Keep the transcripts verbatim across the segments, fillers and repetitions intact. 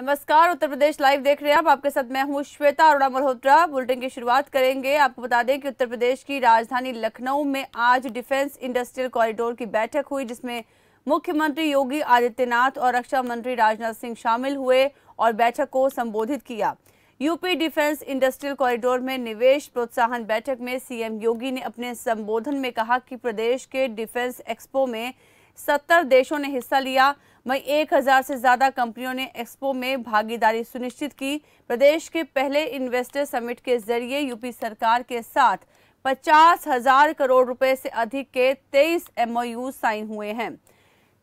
नमस्कार, उत्तर प्रदेश लाइव देख रहे हैं आप। आपके साथ मैं हूं श्वेता अरुणा मल्होत्रा। बुलेटिन की शुरुआत करेंगे। आपको बता दें कि उत्तर प्रदेश की राजधानी लखनऊ में आज डिफेंस इंडस्ट्रियल कॉरिडोर की बैठक हुई, जिसमें मुख्यमंत्री योगी आदित्यनाथ और रक्षा मंत्री राजनाथ सिंह शामिल हुए और बैठक को संबोधित किया। यूपी डिफेंस इंडस्ट्रियल कॉरिडोर में निवेश प्रोत्साहन बैठक में सीएम योगी ने अपने संबोधन में कहा कि प्रदेश के डिफेंस एक्सपो में सत्तर देशों ने हिस्सा लिया। वहीं एक हजार से ज्यादा कंपनियों ने एक्सपो में भागीदारी सुनिश्चित की। प्रदेश के पहले इन्वेस्टर समिट के जरिए यूपी सरकार के साथ पचास हजार करोड़ रुपए से अधिक के तेईस एमओयू साइन हुए हैं।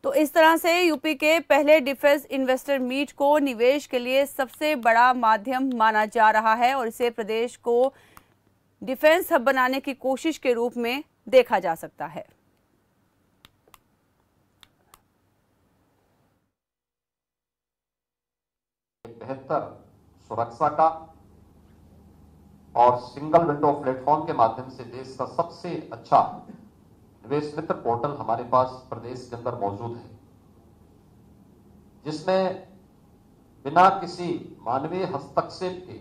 तो इस तरह से यूपी के पहले डिफेंस इन्वेस्टर मीट को निवेश के लिए सबसे बड़ा माध्यम माना जा रहा है और इसे प्रदेश को डिफेंस हब बनाने की कोशिश के रूप में देखा जा सकता है। बेहतर सुरक्षा का और सिंगल विंडो प्लेटफॉर्म के माध्यम से देश का सबसे अच्छा निवेश मित्र पोर्टल हमारे पास प्रदेश के अंदर मौजूद है, जिसमें बिना किसी मानवीय हस्तक्षेप के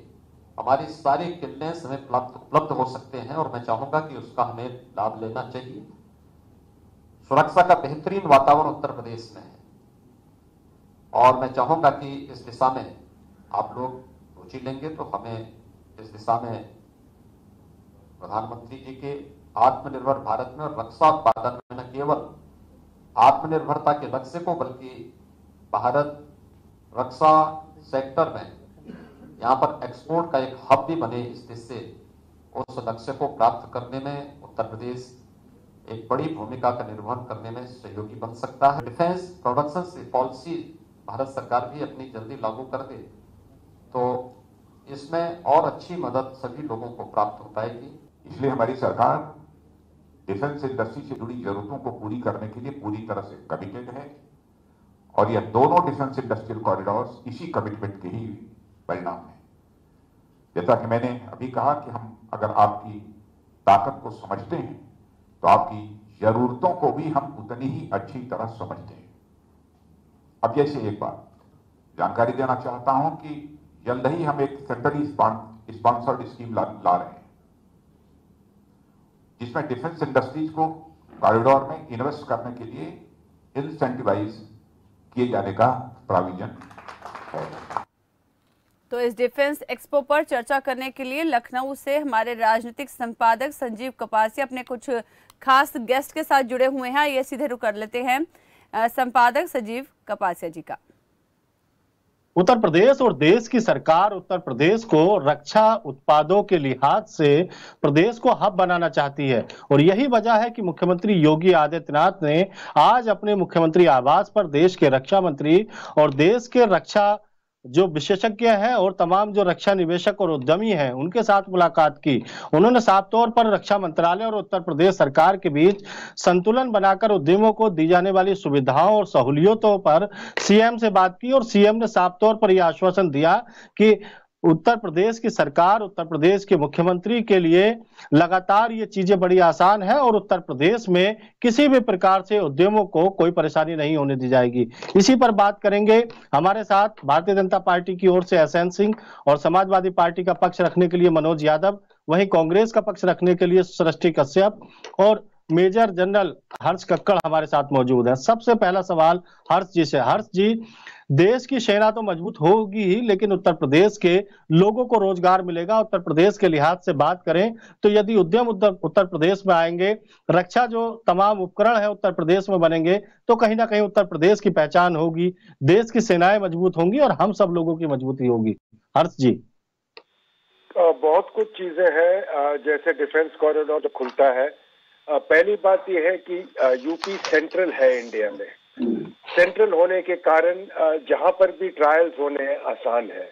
हमारी सारी किल्लेस हमें उपलब्ध हो सकते हैं और मैं चाहूंगा कि उसका हमें लाभ लेना चाहिए। सुरक्षा का बेहतरीन वातावरण उत्तर प्रदेश में है और मैं चाहूंगा कि इस दिशा में आप लोग रुचि लेंगे तो हमें इस दिशा में प्रधानमंत्री जी के आत्मनिर्भर भारत में और रक्षा उत्पादन में न केवल आत्मनिर्भरता के लक्ष्य को बल्कि भारत रक्षा सेक्टर में यहाँ पर एक्सपोर्ट का एक हब भी बने, इस दिशा उस लक्ष्य को प्राप्त करने में उत्तर प्रदेश एक बड़ी भूमिका का निर्वहन करने में सहयोगी बन सकता है। डिफेंस प्रोडक्शन पॉलिसी भारत सरकार भी अपनी जल्दी लागू कर दे तो इसमें और अच्छी मदद सभी लोगों को प्राप्त हो पाएगी। इसलिए हमारी सरकार डिफेंस इंडस्ट्री से जुड़ी जरूरतों को पूरी करने के लिए पूरी तरह से कमिटेड है और यह दोनों डिफेंस इंडस्ट्रियल कॉरिडोर्स इसी कमिटमेंट के ही परिणाम है। जैसा कि मैंने अभी कहा कि हम अगर आपकी ताकत को समझते हैं तो आपकी जरूरतों को भी हम उतनी ही अच्छी तरह समझते हैं। अब जैसे एक बात जानकारी देना चाहता हूं कि जल्द ही हम एक सेंट्रली स्पॉन्सर्ड स्कीम ला, ला रहे हैं, जिसमें डिफेंस इंडस्ट्रीज को कॉरिडोर में इन्वेस्ट करने के लिए इंसेंटिवाइज किए जाने का प्रोविजन है। तो इस डिफेंस एक्सपो पर चर्चा करने के लिए लखनऊ से हमारे राजनीतिक संपादक संजीव कपासी अपने कुछ खास गेस्ट के साथ जुड़े हुए हैं। ये सीधे रुक कर लेते हैं संपादक संजीव कपासी जी का। उत्तर प्रदेश और देश की सरकार उत्तर प्रदेश को रक्षा उत्पादों के लिहाज से प्रदेश को हब बनाना चाहती है और यही वजह है कि मुख्यमंत्री योगी आदित्यनाथ ने आज अपने मुख्यमंत्री आवास पर देश के रक्षा मंत्री और देश के रक्षा जो विशेषज्ञ हैं और तमाम जो रक्षा निवेशक और उद्यमी हैं उनके साथ मुलाकात की। उन्होंने साफ तौर पर रक्षा मंत्रालय और उत्तर प्रदेश सरकार के बीच संतुलन बनाकर उद्यमों को दी जाने वाली सुविधाओं और सहूलियतों पर सीएम से बात की और सीएम ने साफ तौर पर यह आश्वासन दिया कि उत्तर प्रदेश की सरकार उत्तर प्रदेश के मुख्यमंत्री के लिए लगातार ये चीजें बड़ी आसान है और उत्तर प्रदेश में किसी भी प्रकार से उद्यमों को कोई परेशानी नहीं होने दी जाएगी। इसी पर बात करेंगे। हमारे साथ भारतीय जनता पार्टी की ओर से एसएन सिंह और समाजवादी पार्टी का पक्ष रखने के लिए मनोज यादव, वहीं कांग्रेस का पक्ष रखने के लिए सृष्टि कश्यप और मेजर जनरल हर्ष कक्कड़ हमारे साथ मौजूद है। सबसे पहला सवाल हर्ष जी से। हर्ष जी, देश की सेना तो मजबूत होगी ही, लेकिन उत्तर प्रदेश के लोगों को रोजगार मिलेगा। उत्तर प्रदेश के लिहाज से बात करें तो यदि उद्यम उत्तर प्रदेश में आएंगे, रक्षा जो तमाम उपकरण है उत्तर प्रदेश में बनेंगे तो कहीं ना कहीं उत्तर प्रदेश की पहचान होगी, देश की सेनाएं मजबूत होंगी और हम सब लोगों की मजबूती होगी। हर्ष जी, बहुत कुछ चीजें हैं जैसे डिफेंस कॉरिडोर जो खुलता है। पहली बात यह है कि यूपी सेंट्रल है इंडिया में। सेंट्रल होने के कारण जहां पर भी ट्रायल्स होने आसान है।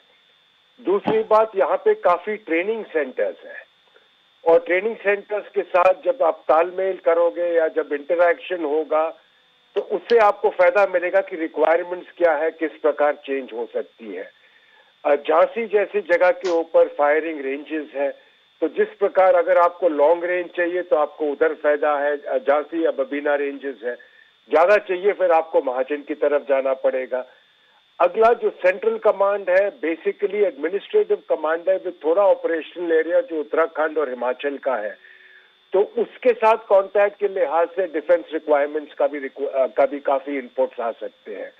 दूसरी बात, यहाँ पे काफी ट्रेनिंग सेंटर्स हैं और ट्रेनिंग सेंटर्स के साथ जब आप तालमेल करोगे या जब इंटरैक्शन होगा तो उससे आपको फायदा मिलेगा कि रिक्वायरमेंट्स क्या है, किस प्रकार चेंज हो सकती है। झांसी जैसी जगह के ऊपर फायरिंग रेंजेस है तो जिस प्रकार अगर आपको लॉन्ग रेंज चाहिए तो आपको उधर फायदा है, झांसी या बबीना रेंजेस है। ज्यादा चाहिए फिर आपको महाजन की तरफ जाना पड़ेगा। अगला जो सेंट्रल कमांड है बेसिकली एडमिनिस्ट्रेटिव कमांड है, विद थोड़ा ऑपरेशनल एरिया जो उत्तराखंड और हिमाचल का है, तो उसके साथ कांटेक्ट के लिहाज से डिफेंस रिक्वायरमेंट्स का भी का भी काफी इनपुट्स आ सकते हैं।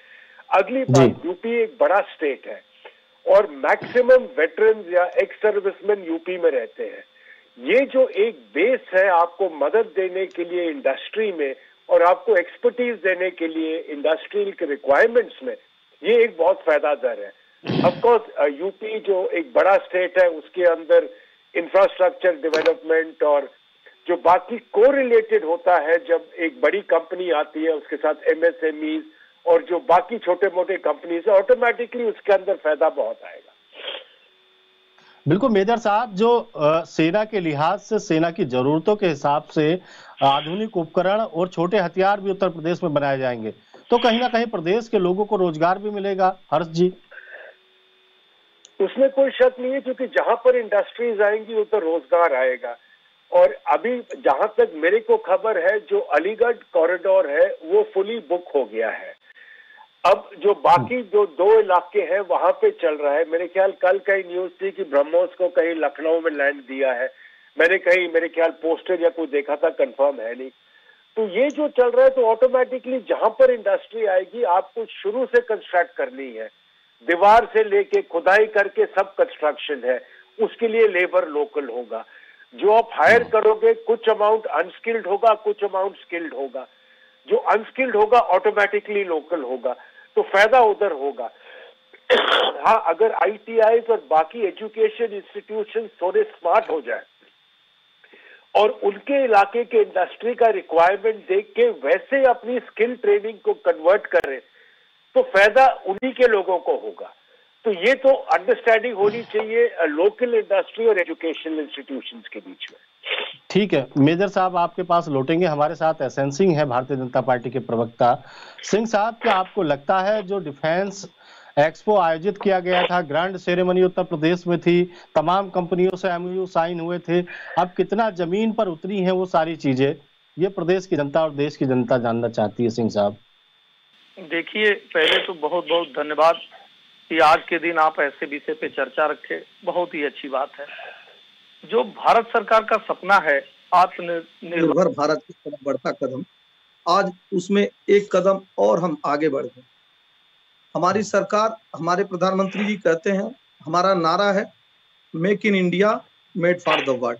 अगली बात, यूपी एक बड़ा स्टेट है और मैक्सिमम वेटरन्स या एक्स सर्विसमैन यूपी में रहते हैं। ये जो एक बेस है आपको मदद देने के लिए इंडस्ट्री में और आपको एक्सपर्टीज देने के लिए इंडस्ट्रियल के रिक्वायरमेंट्स में, ये एक बहुत फायदादार है। ऑफकोर्स यूपी जो एक बड़ा स्टेट है उसके अंदर इंफ्रास्ट्रक्चर डेवलपमेंट और जो बाकी को रिलेटेड होता है, जब एक बड़ी कंपनी आती है उसके साथ एमएसएमईज और जो बाकी छोटे मोटे कंपनीज है, ऑटोमेटिकली उसके अंदर फायदा बहुत आएगा। बिल्कुल मेजर साहब, जो सेना के लिहाज से सेना की जरूरतों के हिसाब से आधुनिक उपकरण और छोटे हथियार भी उत्तर प्रदेश में बनाए जाएंगे, तो कहीं ना कहीं प्रदेश के लोगों को रोजगार भी मिलेगा। हर्ष जी, उसमें कोई शक नहीं है, क्योंकि जहां पर इंडस्ट्रीज आएंगी उधर रोजगार आएगा। और अभी जहां तक मेरे को खबर है जो अलीगढ़ कॉरिडोर है वो फुली बुक हो गया है। अब जो बाकी जो दो इलाके हैं वहां पे चल रहा है। मेरे ख्याल कल कहीं न्यूज थी कि ब्रह्मोस को कहीं लखनऊ में लैंड दिया है, मैंने कहीं मेरे ख्याल पोस्टर या कुछ देखा था, कंफर्म है नहीं। तो ये जो चल रहा है, तो ऑटोमेटिकली जहां पर इंडस्ट्री आएगी आपको शुरू से कंस्ट्रक्ट करनी है, दीवार से लेके खुदाई करके सब कंस्ट्रक्शन है, उसके लिए लेबर लोकल होगा। जो आप हायर करोगे कुछ अमाउंट अनस्किल्ड होगा, कुछ अमाउंट स्किल्ड होगा, जो अनस्किल्ड होगा ऑटोमेटिकली लोकल होगा, तो फायदा उधर होगा। हाँ, अगर आईटीआई और बाकी एजुकेशन इंस्टीट्यूशन थोड़े स्मार्ट हो जाए और उनके इलाके के इंडस्ट्री का रिक्वायरमेंट देख के वैसे अपनी स्किल ट्रेनिंग को कन्वर्ट करें, तो फायदा उन्हीं के लोगों को होगा। तो ये तो अंडरस्टैंडिंग होनी चाहिए लोकल इंडस्ट्री और एजुकेशनल इंस्टीट्यूशंस के बीच में। ठीक है मेजर साहब, आपके पास लौटेंगे। हमारे साथ एसएन सिंह है, भारतीय जनता पार्टी के प्रवक्ता। सिंह साहब, क्या आपको लगता है जो डिफेंस एक्सपो आयोजित किया गया था, ग्रैंड सेरेमनी उत्तर प्रदेश में थी, तमाम कंपनियों से एमओयू साइन हुए थे, अब कितना जमीन पर उतरी है वो सारी चीजें, ये प्रदेश की जनता और देश की जनता जानना चाहती है। सिंह साहब देखिए, पहले तो बहुत बहुत धन्यवाद कि आज के दिन आप ऐसे विषय पे चर्चा रखें, बहुत ही अच्छी बात है। जो भारत सरकार का सपना है आत्मनिर्भर भारत की तरफ बढ़ता कदम, आज उसमें एक कदम और हम आगे बढ़ गए। हमारी सरकार, हमारे प्रधानमंत्री जी कहते हैं, हमारा नारा है make in India made for the world,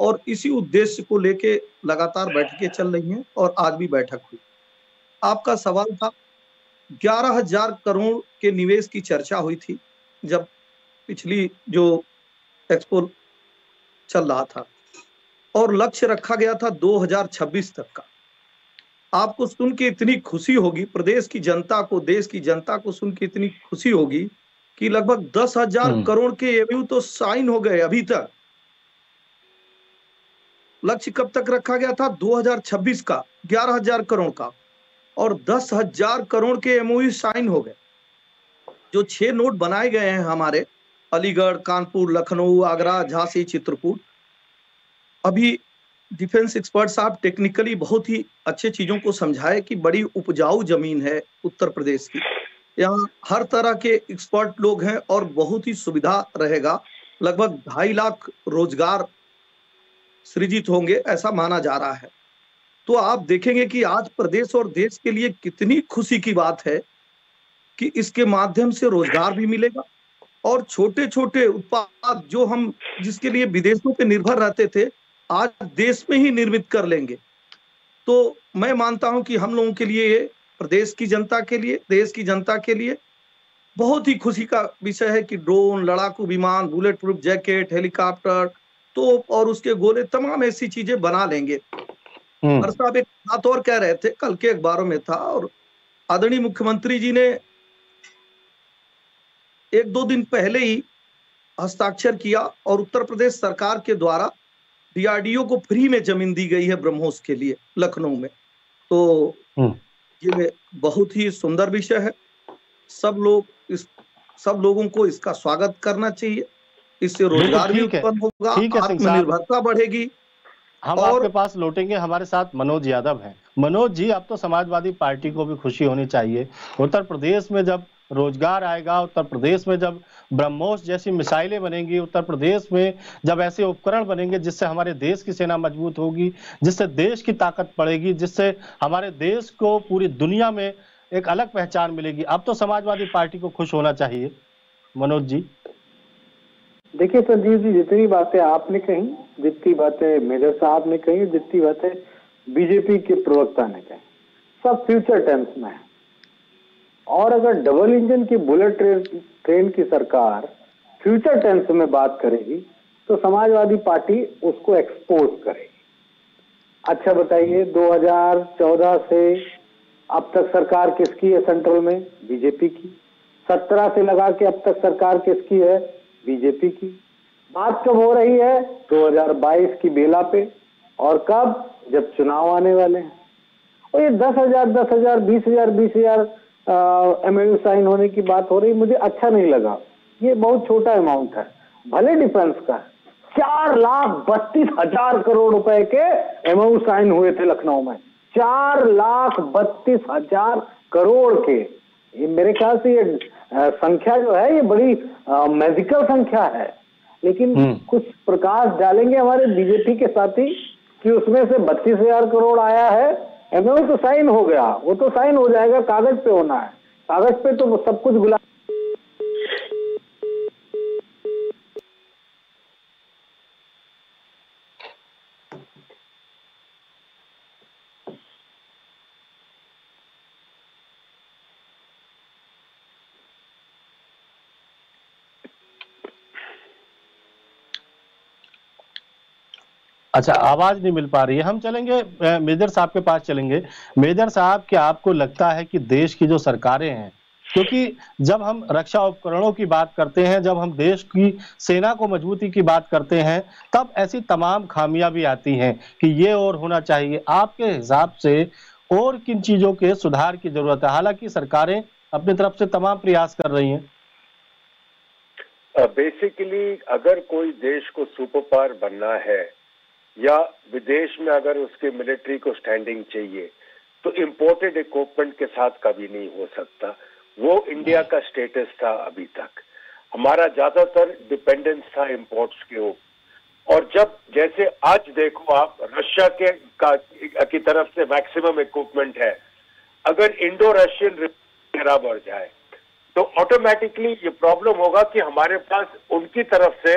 और इसी उद्देश्य को लेके लगातार बैठकें चल रही हैं और आज भी बैठक हुई। आपका सवाल था, ग्यारह हजार करोड़ के निवेश की चर्चा हुई थी जब पिछली जो एक्सपो चल रहा था, और लक्ष्य रखा गया था दो हजार छब्बीस तक का। आपको सुन के इतनी खुशी होगी, प्रदेश की जनता को, देश की जनता को सुन के इतनी खुशी होगी कि लगभग दस हजार करोड़ के एमयू तो साइन हो गए अभी तक। लक्ष्य कब तक रखा गया था? दो हजार छब्बीस का, ग्यारह हजार करोड़ का, और दस हजार करोड़ के एमओयू साइन हो गए। जो छह नोट बनाए गए हैं हमारे अलीगढ़, कानपुर, लखनऊ, आगरा, झांसी, चित्रकूट, अभी डिफेंस एक्सपर्ट साहब टेक्निकली बहुत ही अच्छे चीजों को समझाए कि बड़ी उपजाऊ जमीन है उत्तर प्रदेश की, यहाँ हर तरह के एक्सपर्ट लोग हैं और बहुत ही सुविधा रहेगा। लगभग ढाई लाख रोजगार सृजित होंगे ऐसा माना जा रहा है। तो आप देखेंगे कि आज प्रदेश और देश के लिए कितनी खुशी की बात है कि इसके माध्यम से रोजगार भी मिलेगा और छोटे छोटे उत्पाद जो हम, जिसके लिए विदेशों पे निर्भर रहते थे, आज देश में ही निर्मित कर लेंगे। तो मैं मानता हूं कि हम लोगों के लिए, ये प्रदेश की जनता के लिए, देश की जनता के लिए बहुत ही खुशी का विषय है कि ड्रोन, लड़ाकू विमान, बुलेट प्रूफ जैकेट, हेलीकॉप्टर, तोप और उसके गोले, तमाम ऐसी चीजें बना लेंगे। हर्ष साहब एक बात और कह रहे थे, कल के अखबारों में था, और आदरणीय मुख्यमंत्री जी ने एक दो दिन पहले ही हस्ताक्षर किया और उत्तर प्रदेश सरकार के द्वारा डीआरडीओ को फ्री में जमीन दी गई है ब्रह्मोस के लिए लखनऊ में। तो ये बहुत ही सुंदर विषय है, सब लोग इस सब लोगों को इसका स्वागत करना चाहिए। इससे रोजगार भी उत्पन्न होगा, आत्मनिर्भरता बढ़ेगी। हम और... आपके पास लौटेंगे। हमारे साथ मनोज यादव हैं। मनोज जी, अब तो समाजवादी पार्टी को भी खुशी होनी चाहिए, उत्तर प्रदेश में जब रोजगार आएगा। उत्तर प्रदेश में जब ब्रह्मोस जैसी मिसाइलें बनेंगी, उत्तर प्रदेश में जब ऐसे उपकरण बनेंगे जिससे हमारे देश की सेना मजबूत होगी, जिससे देश की ताकत बढ़ेगी, जिससे हमारे देश को पूरी दुनिया में एक अलग पहचान मिलेगी। अब तो समाजवादी पार्टी को खुश होना चाहिए। मनोज जी देखिए संजीव जी, जितनी बातें आपने कही, जितनी बातें मेजर साहब ने कही, जितनी बातें बीजेपी के प्रवक्ता ने कही, सब फ्यूचर टेंस में है। और अगर डबल इंजन की बुलेट ट्रेन ट्रेन की सरकार फ्यूचर टेंस में बात करेगी तो समाजवादी पार्टी उसको एक्सपोज करेगी। अच्छा बताइए, दो हज़ार चौदह से अब तक सरकार किसकी है? सेंट्रल में बीजेपी की। सत्रह से लगा के अब तक सरकार किसकी है? बीजेपी की। बात कब हो रही है? दो हज़ार बाईस की बेला पे, और कब? जब चुनाव आने वाले हैं। और ये दस हजार दस हजार बीस हजार बीस हजार एमएलयू साइन होने की बात हो रही, मुझे अच्छा नहीं लगा। ये बहुत छोटा अमाउंट है, भले डिफेंस का। चार लाख बत्तीस हजार करोड़ रुपए के एमएलयू साइन हुए थे लखनऊ में, चार लाख बत्तीस हजार करोड़ के। ये मेरे ख्याल से ये संख्या जो है ये बड़ी मैजिकल संख्या है, लेकिन कुछ प्रकाश डालेंगे हमारे बीजेपी के साथी कि उसमें से बत्तीस हजार करोड़ आया है। एमओयू तो साइन हो गया, वो तो साइन हो जाएगा, कागज पे होना है। कागज पे तो सब कुछ गुलाब। अच्छा, आवाज नहीं मिल पा रही है। हम चलेंगे मेजर साहब के पास। चलेंगे मेजर साहब, क्या आपको लगता है कि देश की जो सरकारें हैं, क्योंकि जब हम रक्षा उपकरणों की बात करते हैं, जब हम देश की सेना को मजबूती की बात करते हैं, तब ऐसी तमाम खामियां भी आती हैं कि ये और होना चाहिए। आपके हिसाब से और किन चीजों के सुधार की जरूरत है? हालांकि सरकारें अपनी तरफ से तमाम प्रयास कर रही हैं। बेसिकली uh, अगर कोई देश को सुपर पावर बनना है या विदेश में अगर उसके मिलिट्री को स्टैंडिंग चाहिए तो इंपोर्टेड इक्विपमेंट के साथ कभी नहीं हो सकता। वो इंडिया का स्टेटस था अभी तक, हमारा ज्यादातर डिपेंडेंस था इंपोर्ट्स के ऊपर। और जब जैसे आज देखो आप, रशिया के का, की तरफ से मैक्सिमम इक्विपमेंट है, अगर इंडो रशियन खराब हो जाए तो ऑटोमेटिकली ये प्रॉब्लम होगा कि हमारे पास उनकी तरफ से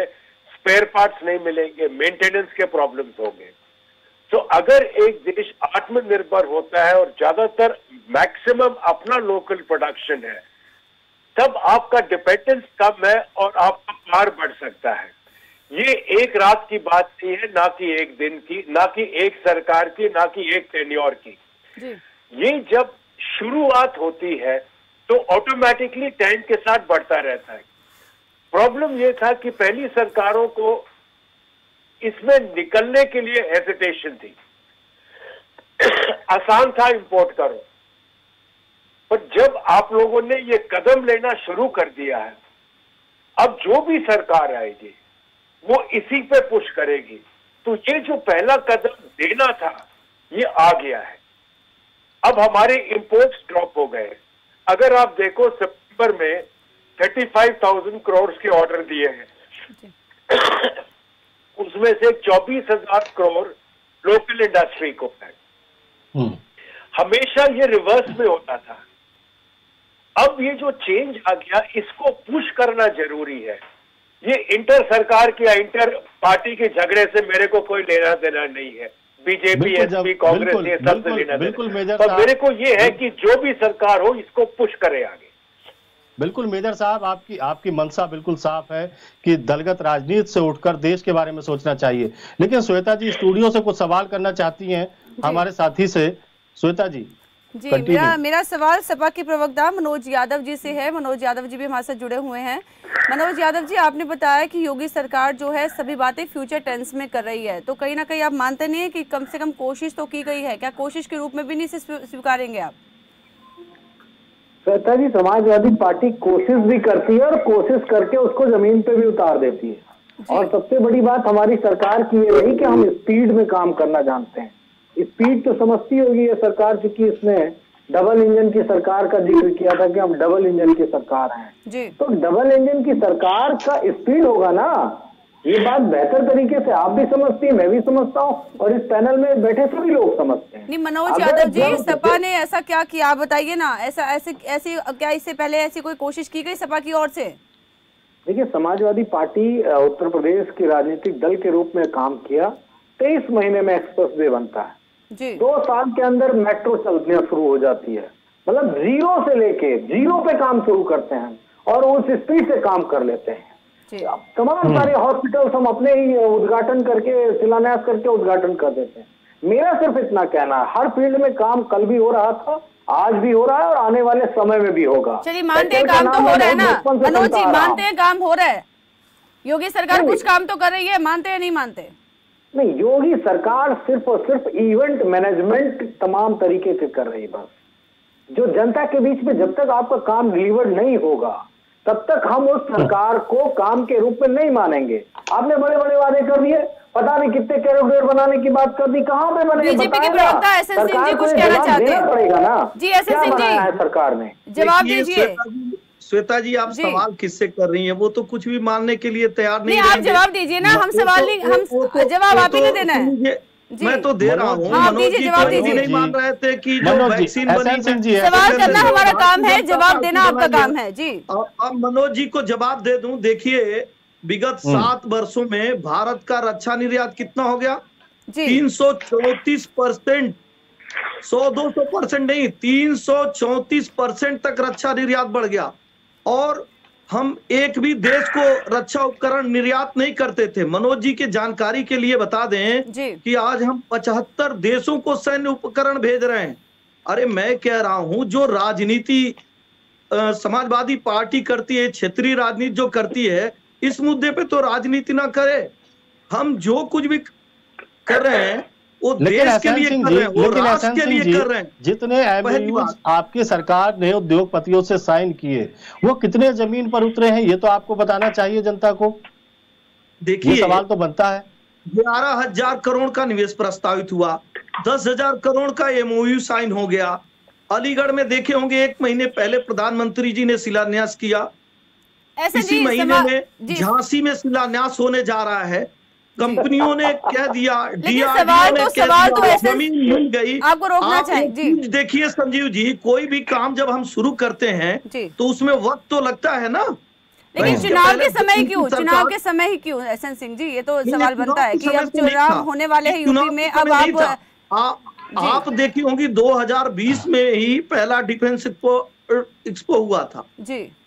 स्पेयर पार्ट्स नहीं मिलेंगे, मेंटेनेंस के प्रॉब्लम्स होंगे। तो अगर एक देश आत्मनिर्भर होता है और ज्यादातर मैक्सिमम अपना लोकल प्रोडक्शन है, तब आपका डिपेंडेंस कम है और आपका पार बढ़ सकता है। ये एक रात की बात नहीं है, ना कि एक दिन की, ना कि एक सरकार की, ना कि एक टेन्योर की। ये जब शुरुआत होती है तो ऑटोमेटिकली टाइम के साथ बढ़ता रहता है। प्रॉब्लम यह था कि पहली सरकारों को इसमें निकलने के लिए हेजिटेशन थी। आसान था इंपोर्ट करो, पर जब आप लोगों ने ये कदम लेना शुरू कर दिया है, अब जो भी सरकार आएगी वो इसी पे पुश करेगी। तो ये जो पहला कदम देना था ये आ गया है। अब हमारे इंपोर्ट्स ड्रॉप हो गए। अगर आप देखो सितंबर में पैंतीस हज़ार करोड़ के ऑर्डर दिए हैं, उसमें से चौबीस हज़ार करोड़ लोकल इंडस्ट्री को है। हमेशा ये रिवर्स में होता था, अब ये जो चेंज आ गया इसको पुश करना जरूरी है। ये इंटर सरकार की या इंटर पार्टी के झगड़े से मेरे को कोई लेना देना नहीं है। बीजेपी, एसपी, कांग्रेस, ये सब से लेना देना। पर मेरे को ये है कि जो भी सरकार हो इसको पुश करे आगे। बिल्कुल मेजर साहब, आपकी आपकी मंशा बिल्कुल साफ है कि दलगत राजनीति से उठकर देश के बारे में सोचना चाहिए। लेकिन श्वेता जी स्टूडियो से कुछ सवाल करना चाहती हैं हमारे साथी से। श्वेता जी जी, मेरा मेरा सवाल सपा के प्रवक्ता मनोज यादव जी से है। मनोज यादव जी भी हमारे साथ जुड़े हुए हैं। मनोज यादव जी, आपने बताया कि योगी सरकार जो है सभी बातें फ्यूचर टेंस में कर रही है, तो कहीं ना कहीं आप मानते नहीं है कि कम से कम कोशिश तो की गई है? क्या कोशिश के रूप में भी नहीं स्वीकारेंगे आप? श्वेता जी, समाजवादी पार्टी कोशिश भी करती है और कोशिश करके उसको जमीन पे भी उतार देती है। और सबसे बड़ी बात हमारी सरकार की ये रही कि हम स्पीड में काम करना जानते हैं। स्पीड तो समझती होगी ये सरकार, चूंकि इसने डबल इंजन की सरकार का जिक्र किया था कि हम डबल इंजन की सरकार हैं, तो डबल इंजन की सरकार का स्पीड होगा ना, ये बात बेहतर तरीके से आप भी समझती हैं, मैं भी समझता हूँ और इस पैनल में बैठे सभी लोग समझते हैं। नहीं मनोज यादव जी, सपा ने ऐसा क्या किया आप बताइए ना, ऐसा ऐसे ऐसी क्या इससे पहले ऐसी कोई कोशिश की गई सपा की ओर से? देखिए समाजवादी पार्टी उत्तर प्रदेश के राजनीतिक दल के रूप में काम किया, तेईस महीने में एक्सप्रेस वे बनता है, जी। दो साल के अंदर मेट्रो चलने शुरू हो जाती है, मतलब जीरो से लेके जीरो पे काम शुरू करते हैं और उस स्पीड से काम कर लेते हैं। तमाम सारे हॉस्पिटल्स हम अपने ही उद्घाटन करके शिलान्यास करके उद्घाटन कर देते हैं। मेरा सिर्फ इतना कहना है, हर फील्ड में काम कल भी हो रहा था, आज भी हो रहा है और आने वाले समय में भी होगा। चलिए मानते हैं काम तो हो रहा है ना मनोज जी, मानते हैं काम हो रहा है, योगी सरकार कुछ काम तो कर रही है, मानते हैं नहीं मानते? नहीं, योगी सरकार सिर्फ और सिर्फ इवेंट मैनेजमेंट तमाम तरीके से कर रही है, बस जो जनता के बीच में जब तक आपका काम डिलीवर नहीं होगा तब तक हम उस सरकार को काम के रूप में नहीं मानेंगे। आपने बड़े बड़े वादे कर दिए, पता नहीं कितने कॉरिडोर बनाने की बात कर दी, कहाँ पे बने? बीजेपी के प्रवक्ता एसएन सिंह जी कुछ कहना चाहते हैं, पड़ेगा ना जी एसएन सिंह जी, है सरकार ने जवाब दीजिए। श्वेता जी आप जी। सवाल किससे कर रही हैं? वो तो कुछ भी मानने के लिए तैयार नहीं, आप जवाब दीजिए ना, हम सवाल नहीं, हम जवाब आप ही ने देना है, मैं तो दे रहा हूँ। नहीं मान रहे थे कि जो वैक्सीन बनी, सवाल करना हमारा काम है, जवाब देना आपका काम है जी। अब मनोज जी को जवाब दे दूं, देखिए विगत सात वर्षों में भारत का रक्षा निर्यात कितना हो गया? तीन सौ चौतीस परसेंट सौ दो सौ परसेंट नहीं तीन सौ चौतीस परसेंट तक रक्षा निर्यात बढ़ गया, और हम एक भी देश को रक्षा उपकरण निर्यात नहीं करते थे। मनोज जी के जानकारी के लिए बता दें कि आज हम पचहत्तर देशों को सैन्य उपकरण भेज रहे हैं। अरे मैं कह रहा हूं जो राजनीति समाजवादी पार्टी करती है, क्षेत्रीय राजनीति जो करती है, इस मुद्दे पे तो राजनीति ना करे। हम जो कुछ भी कर रहे हैं वो देश के लिए कर रहे हैं, वो राष्ट्र के लिए कर रहे हैं। जितने एमओयूज आपकी सरकार ने उद्योगपतियों से साइन किए वो कितने जमीन पर उतरे हैं ये तो आपको बताना चाहिए जनता को। देखिए सवाल तो बनता है, ग्यारह हजार करोड़ का निवेश प्रस्तावित हुआ, दस हजार करोड़ का एमओयू साइन हो गया। अलीगढ़ में देखे होंगे एक महीने पहले प्रधानमंत्री जी ने शिलान्यास किया, इसी महीने में झांसी में शिलान्यास होने जा रहा है। कंपनियों ने कह दिया, डीआरडीओ ने कह दिया, जमीन मिल गई। आपको रोकना चाहिए। देखिए संजीव जी, कोई भी काम जब हम शुरू करते हैं तो उसमें वक्त तो लगता है ना, लेकिन चुनाव के समय ही क्यों? चुनाव के समय ही क्यों एसएन सिंह जी? ये तो सवाल बनता है कि अब चुनाव होने वाले हैं यूपी में, अब आप आप देखी होंगी दो हजार बीस में ही पहला डिफेंस एक्सपो हुआ था,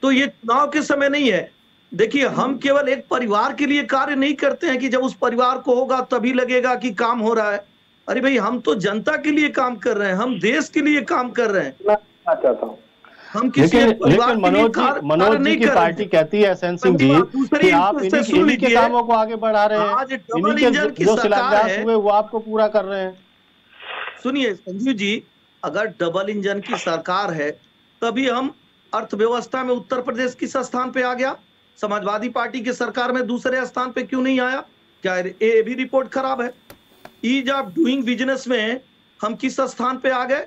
तो ये चुनाव के समय नहीं है। देखिए हम केवल एक परिवार के लिए कार्य नहीं करते हैं कि जब उस परिवार को होगा तभी लगेगा कि काम हो रहा है। अरे भाई हम तो जनता के लिए काम कर रहे हैं, हम देश के लिए काम कर रहे हैं। मैं चाहता हूं हम किसी परिवार मनोज मनोज जी की पार्टी कहती है एसएन सिंह जी कि आप इन्हीं के कामों को आगे बढ़ा रहे हैं, इन्हीं के जो शिलान्यास हुए वो आपको पूरा कर रहे हैं। सुनिए संजीव जी, अगर डबल इंजन की सरकार है तभी हम अर्थव्यवस्था में उत्तर प्रदेश किस स्थान पे आ गया? समाजवादी पार्टी की सरकार में दूसरे स्थान पे क्यों नहीं आया? क्या ये भी रिपोर्ट खराब है? ईज ऑफ डूइंग बिजनेस में हम किस स्थान पे आ गए?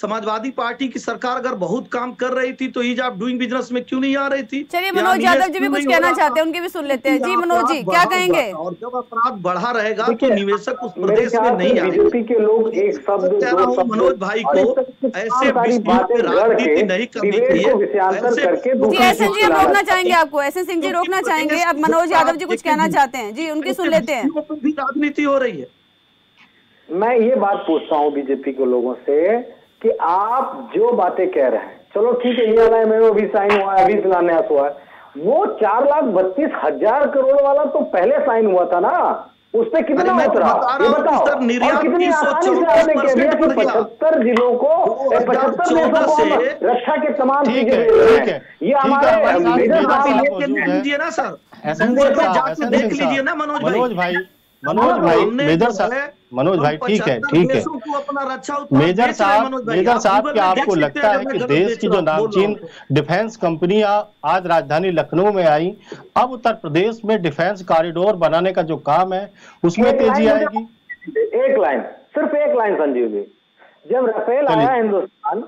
समाजवादी पार्टी की सरकार अगर बहुत काम कर रही थी तो ईज ऑफ डूइंग बिजनेस में क्यों नहीं आ रही थी? चलिए मनोज यादव जी भी कुछ कहना चाहते हैं, उनके भी सुन लेते हैं जी। मनोज जी क्या कहेंगे? और जब अपराध बढ़ा रहेगा तो निवेशक उस प्रदेश में नहीं आएगा। बीजेपी के लोग एक शब्द मनोज भाई को ऐसे राजनीति नहीं करनी चाहिए। एसएन जी रोकना चाहेंगे आपको, एसएन सिंह जी रोकना चाहेंगे। अब मनोज यादव जी कुछ कहना चाहते हैं जी, उनकी सुन लेते हैं। राजनीति हो रही है। मैं ये बात पूछता हूँ बीजेपी के लोगों से कि आप जो बातें कह रहे हैं, चलो ठीक है ये वाला में अभी साइन हुआ है, अभी शिलान्यास हुआ है, वो चार लाख बत्तीस हजार करोड़ वाला तो पहले साइन हुआ था ना, उस पर कितना उतरा ये बताओ। और कितनी आसानी से आपने कह दिया कि पचहत्तर जिलों को पचहत्तर देशों को हम रक्षा के तमाम चीजें दे रहे हैं। ये हमारे देख लीजिए ना मनोज भाई, मनोज भाई मेजर साहब, मनोज भाई ठीक है ठीक है मेजर साहब, मेजर साहब क्या आपको लगता है कि देश की जो नामचीन डिफेंस कंपनियां आज राजधानी लखनऊ में आई, अब उत्तर प्रदेश में डिफेंस कॉरिडोर बनाने का जो काम है उसमें तेजी आएगी? एक लाइन, सिर्फ एक लाइन संजीव जी, जब राफेल आया हिंदुस्तान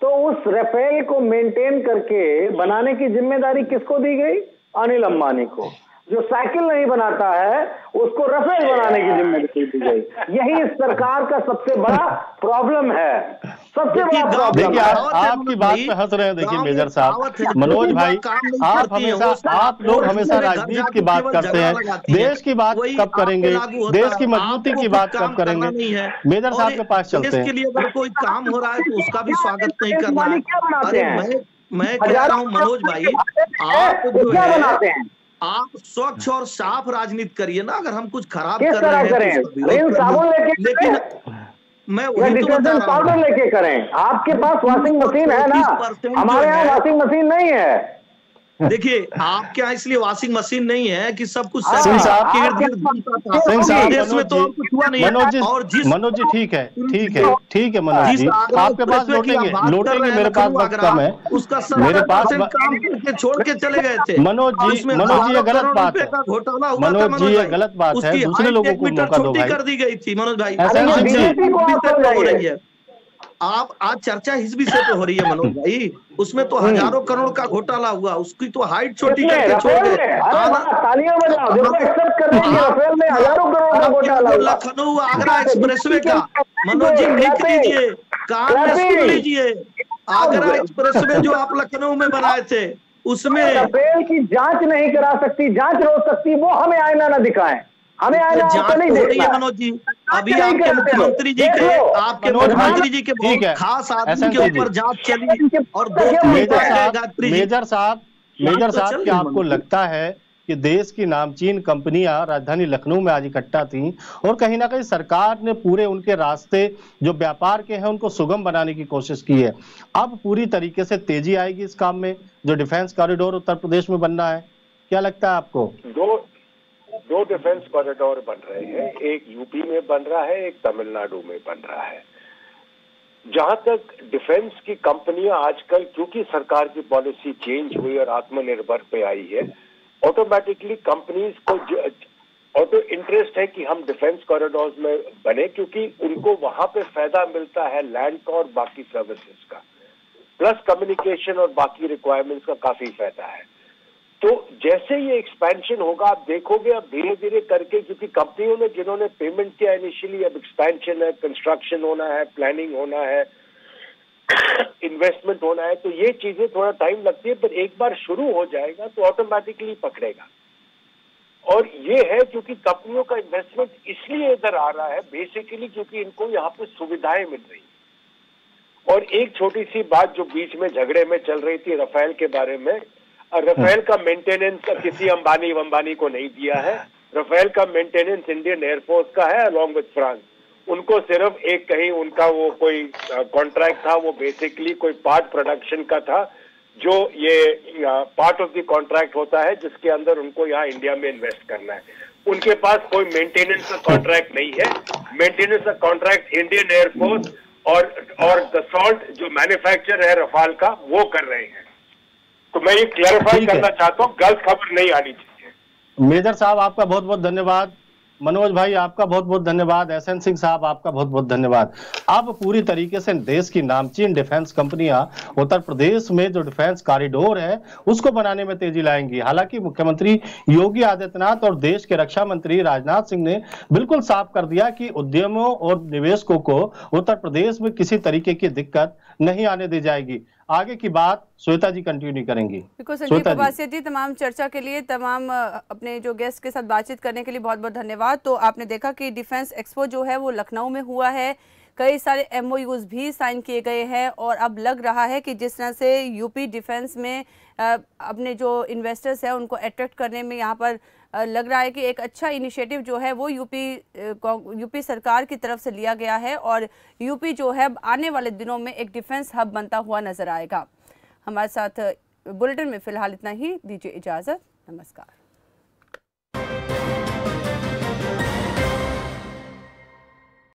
तो उस राफेल को मेंटेन करके बनाने की जिम्मेदारी किसको दी गई? अनिल अंबानी को। जो साइकिल नहीं बनाता है उसको राफेल बनाने की जिम्मेदारी दी गई। यही इस सरकार का सबसे बड़ा प्रॉब्लम है, सबसे बड़ा प्रॉब्लम। आपकी बात पे हंस रहे हैं। देखिए मेजर साहब, मनोज भाई, आप हमेशा आप लोग हमेशा राजनीति की बात करते हैं, देश की बात कब करेंगे, देश की मजबूती की बात कब करेंगे? मेजर साहब के पास चलते हैं। देश के लिए अगर कोई काम हो रहा है तो उसका भी स्वागत नहीं करना है। मैं कह रहा हूँ मनोज भाई, आप जो है आप स्वच्छ और साफ राजनीति करिए ना। अगर हम कुछ खराब कर रहे हैं तो साबुन लेके, लेकिन मैं डिटर्जेंट पाउडर लेके करें। आपके पास वॉशिंग मशीन है ना, हमारे यहाँ वॉशिंग मशीन नहीं है। देखिए आपके यहाँ इसलिए वॉशिंग मशीन नहीं है कि सब कुछ देश में तो कुछ हुआ नहीं है। और जिस मनोज जी ठीक है ठीक है ठीक है मनोज जी, आपके पास लौटेंगे लौटेंगे मेरे पास वक्त कम है, उसका मेरे पास काम करके छोड़ के चले गए थे। मनोज जी मनोज जी ये गलत बात है, मनोज जी ये गलत बात है। दूसरे लोगों को मौका दो भाई, कर दी गई थी मनोज भाई। आप आज चर्चा इस विषय पे हो रही है मनोज भाई, उसमें तो हजारों करोड़ का घोटाला हुआ, उसकी तो हाइट छोटी करके छोड़ गए। लखनऊ आगरा एक्सप्रेसवे का मनोज जी लिख लीजिए, कान में सुन लीजिए। आगरा एक्सप्रेसवे जो आप लखनऊ में बनाए थे उसमें राफेल की जांच नहीं करा सकती, जांच रोक सकती, वो हमें आईना ना दिखाएं। हमें जांच नहीं हो रही है मनोज जी। अभी आपके मुख्यमंत्री जी के आपके मुख्यमंत्री जी के बहुत खास आदमी के ऊपर जांच चली और मेजर साहब मेजर साहब क्या आपको लगता है कि देश की नामचीन कंपनियां राजधानी लखनऊ में आज इकट्ठा थीं और कहीं ना कहीं सरकार ने पूरे उनके रास्ते जो व्यापार के हैं उनको सुगम बनाने की कोशिश की है? अब पूरी तरीके से तेजी आएगी इस काम में जो डिफेंस कॉरिडोर उत्तर प्रदेश में बनना है, क्या लगता है आपको? दो डिफेंस कॉरिडोर बन रहे हैं, एक यूपी में बन रहा है, एक तमिलनाडु में बन रहा है। जहां तक डिफेंस की कंपनियां आजकल, क्योंकि सरकार की पॉलिसी चेंज हुई और आत्मनिर्भर पे आई है, ऑटोमेटिकली कंपनीज को ऑटो इंटरेस्ट है कि हम डिफेंस कॉरिडोर में बने, क्योंकि उनको वहां पे फायदा मिलता है लैंड का और बाकी सर्विसेज का, प्लस कम्युनिकेशन और बाकी रिक्वायरमेंट्स का काफी फायदा है। तो जैसे ये एक्सपेंशन होगा आप देखोगे अब धीरे धीरे करके, क्योंकि कंपनियों ने जिन्होंने पेमेंट किया इनिशियली, अब एक्सपेंशन है, कंस्ट्रक्शन होना है, प्लानिंग होना है, इन्वेस्टमेंट होना है, तो ये चीजें थोड़ा टाइम लगती है, पर एक बार शुरू हो जाएगा तो ऑटोमेटिकली पकड़ेगा। और ये है क्योंकि कंपनियों का इन्वेस्टमेंट इसलिए इधर आ रहा है बेसिकली क्योंकि इनको यहाँ पर सुविधाएं मिल रही है। और एक छोटी सी बात जो बीच में झगड़े में चल रही थी राफेल के बारे में, राफेल का मेंटेनेंस किसी अंबानी वंबानी को नहीं दिया है। राफेल का मेंटेनेंस इंडियन एयरफोर्स का है अलॉन्ग विद फ्रांस। उनको सिर्फ एक कहीं उनका वो कोई कॉन्ट्रैक्ट था, वो बेसिकली कोई पार्ट प्रोडक्शन का था, जो ये पार्ट ऑफ द कॉन्ट्रैक्ट होता है जिसके अंदर उनको यहाँ इंडिया में इन्वेस्ट करना है। उनके पास कोई मेंटेनेंस का कॉन्ट्रैक्ट नहीं है। मेंटेनेंस का कॉन्ट्रैक्ट इंडियन एयरफोर्स और और द सॉल्ट जो मैन्युफैक्चर है राफेल का वो कर रहे हैं। तो मैं ये क्लैरिफाई करना चाहता हूँ, गलत खबर नहीं आनी चाहिए। मेजर साहब आपका बहुत बहुत धन्यवाद, मनोज भाई आपका बहुत बहुत धन्यवाद, एसएन सिंह साहब आपका बहुत बहुत धन्यवाद। अब पूरी तरीके से देश की नामचीन डिफेंस कंपनियां उत्तर प्रदेश में जो डिफेंस कॉरिडोर है उसको बनाने में तेजी लाएंगी। हालांकि मुख्यमंत्री योगी आदित्यनाथ और देश के रक्षा मंत्री राजनाथ सिंह ने बिल्कुल साफ कर दिया कि उद्यमों और निवेशकों को उत्तर प्रदेश में किसी तरीके की दिक्कत नहीं आने दी जाएगी। आगे की बात श्वेता जी कंटिन्यू करेंगी। संजीव कपासी जी, तमाम चर्चा के लिए, तमाम अपने जो गेस्ट के साथ बातचीत करने के लिए बहुत बहुत धन्यवाद। तो आपने देखा कि डिफेंस एक्सपो जो है वो लखनऊ में हुआ है, कई सारे एमओयूज भी साइन किए गए हैं और अब लग रहा है कि जिस तरह से यूपी डिफेंस में अपने जो इन्वेस्टर्स हैं उनको अट्रैक्ट करने में यहाँ पर लग रहा है कि एक अच्छा इनिशिएटिव जो है वो यूपी यूपी सरकार की तरफ से लिया गया है और यूपी जो है आने वाले दिनों में एक डिफेंस हब बनता हुआ नजर आएगा। हमारे साथ बुलेटिन में फिलहाल इतना ही, दीजिए इजाज़त, नमस्कार।